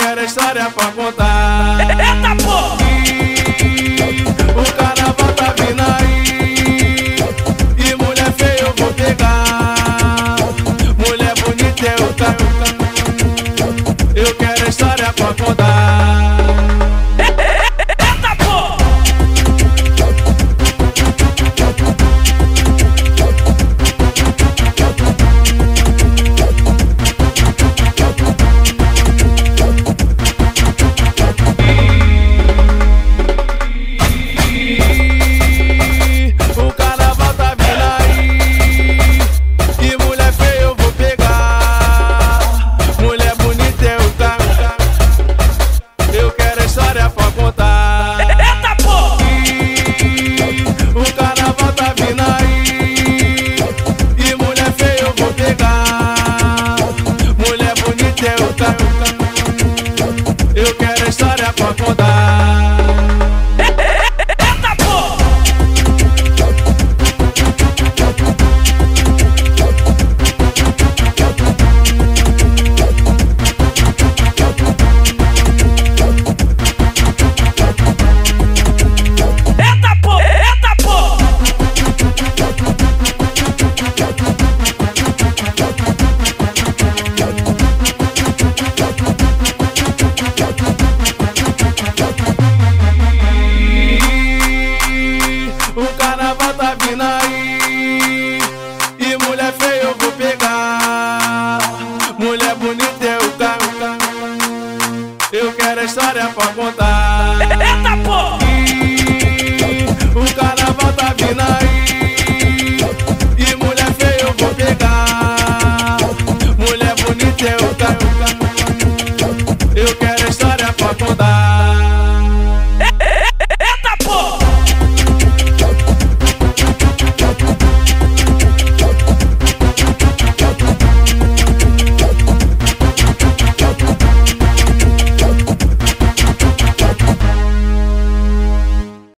quero história pra contar. Eita, pô! O carnaval tá vindo aí, e mulher feia eu vou pegar. Mulher bonita eu quero, eu quero história pra contar. Eu quero história pra contar. Eita, pô! Eita, pô! Eita, pô! E mulher feia eu vou pegar. Mulher bonita eu quero história pra contar.